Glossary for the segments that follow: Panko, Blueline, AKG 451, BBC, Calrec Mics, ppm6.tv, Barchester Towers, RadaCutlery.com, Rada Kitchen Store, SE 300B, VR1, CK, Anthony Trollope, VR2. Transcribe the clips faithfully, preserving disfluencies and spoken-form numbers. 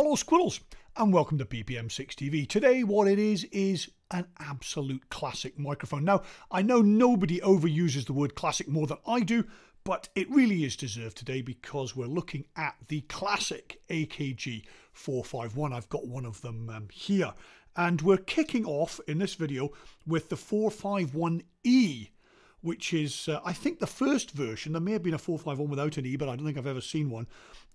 Hello squirrels and welcome to P P M six T V. Today what it is is an absolute classic microphone. Now I know nobody overuses the word classic more than I do, but it really is deserved today because we're looking at the classic A K G four fifty-one. I've got one of them um, here, and we're kicking off in this video with the four fifty-one E, which is, uh, I think, the first version. There may have been a four fifty-one without an E, but I don't think I've ever seen one.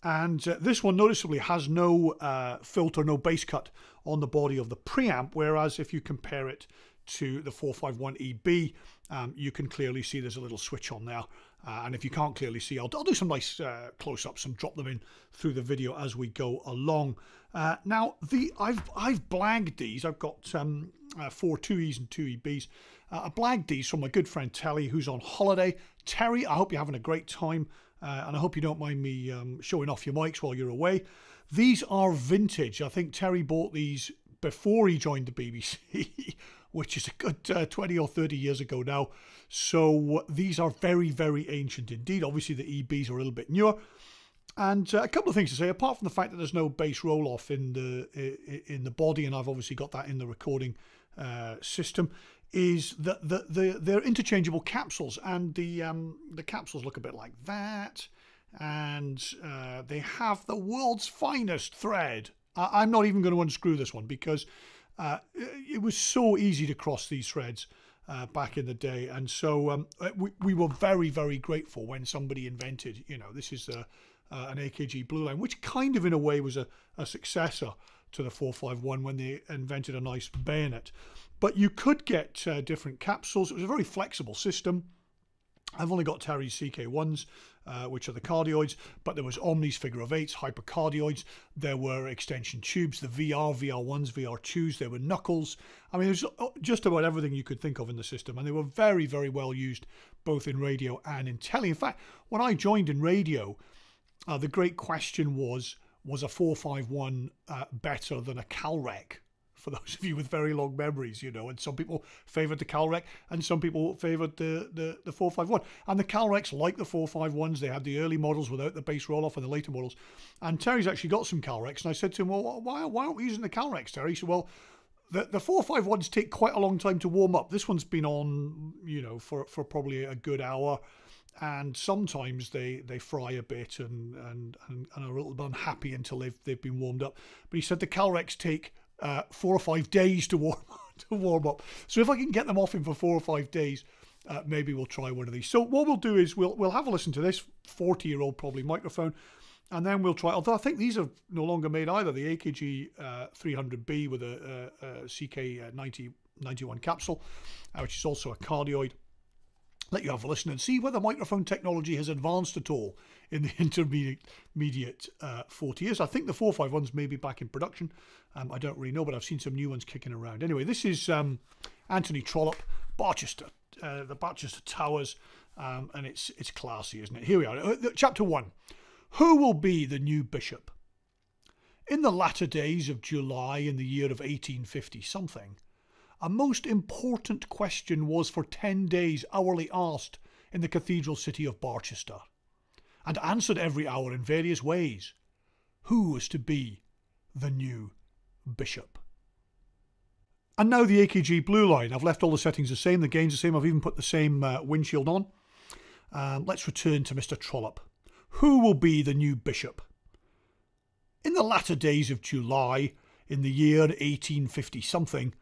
And uh, this one noticeably has no uh, filter, no bass cut on the body of the preamp, whereas if you compare it to the four fifty-one E B, um, you can clearly see there's a little switch on there. Uh, and if you can't clearly see, I'll, I'll do some nice uh, close-ups and drop them in through the video as we go along. Uh, now, the I've I've blagged these. I've got um, uh, four two Es and two E Bs. Uh, I blagged these from my good friend Terry, who's on holiday. Terry, I hope you're having a great time, uh, and I hope you don't mind me um, showing off your mics while you're away. These are vintage. I think Terry bought these before he joined the B B C, which is a good uh, twenty or thirty years ago now. So these are very, very ancient indeed. Obviously, the E Bs are a little bit newer. And uh, a couple of things to say, apart from the fact that there's no bass roll-off in the in the body, and I've obviously got that in the recording uh, system, is that the, the, they're interchangeable capsules, and the, um, the capsules look a bit like that. And uh, they have the world's finest thread. I, I'm not even going to unscrew this one because uh, it was so easy to cross these threads uh, back in the day. And so um, we, we were very, very grateful when somebody invented, you know, this is a... Uh, an A K G Blueline, which kind of in a way was a, a successor to the four fifty-one when they invented a nice bayonet. But you could get uh, different capsules. It was a very flexible system. I've only got Terry's C K ones, uh, which are the cardioids, but there was Omni's, figure of eights, hypercardioids. There were extension tubes, the V R, V R ones, V R twos. There were knuckles. I mean, there's just about everything you could think of in the system, and they were very, very well used both in radio and in telly. In fact, when I joined in radio, Uh, the great question was, was a four fifty-one uh, better than a Calrec? For those of you with very long memories, you know, and some people favoured the Calrec and some people favoured the, the, the four fifty-one. And the Calrecs, like the four fifty-ones, they had the early models without the bass roll-off and the later models. And Terry's actually got some Calrecs, and I said to him, well, why, why aren't we using the Calrecs, Terry? He said, well, the, the four fifty-ones take quite a long time to warm up. This one's been on, you know, for, for probably a good hour. And sometimes they they fry a bit and and and are a little bit unhappy until they've they've been warmed up. But he said the Calrecs take uh, four or five days to warm to warm up. So if I can get them off him for four or five days, uh, maybe we'll try one of these. So what we'll do is we'll we'll have a listen to this forty year old probably microphone, and then we'll try. Although I think these are no longer made either. The A K G uh, three hundred B with a, a, a C K ninety ninety-one capsule, uh, which is also a cardioid. Let you have a listen and see whether microphone technology has advanced at all in the intermediate uh, forty years. I think the four fifty-ones may be back in production. Um, I don't really know, but I've seen some new ones kicking around. Anyway, this is um, Anthony Trollope, Barchester, uh, the Barchester Towers, um, and it's, it's classy, isn't it? Here we are. Uh, chapter one. Who will be the new bishop? In the latter days of July in the year of eighteen fifty something, a most important question was for ten days hourly asked in the cathedral city of Barchester, and answered every hour in various ways. Who was to be the new bishop? And now the A K G Blue Line. I've left all the settings the same, the gains the same. I've even put the same uh, windshield on. Um, let's return to Mister Trollope. Who will be the new bishop? In the latter days of July, in the year eighteen fifty something,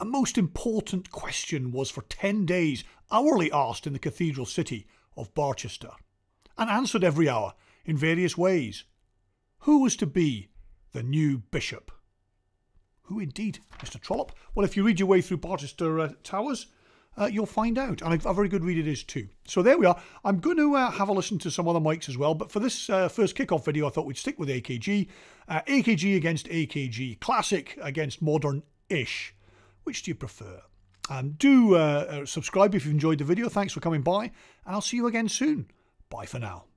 a most important question was for ten days hourly asked in the cathedral city of Barchester, and answered every hour in various ways. Who was to be the new bishop? Who indeed, Mister Trollope? Well, if you read your way through Barchester uh, Towers, uh, you'll find out. And a very good read it is too. So there we are. I'm going to uh, have a listen to some other mics as well. But for this uh, first kickoff video, I thought we'd stick with A K G. Uh, A K G against A K G. Classic against modern-ish. Which do you prefer? Um, do uh, subscribe if you've enjoyed the video. Thanks for coming by, and I'll see you again soon. Bye for now.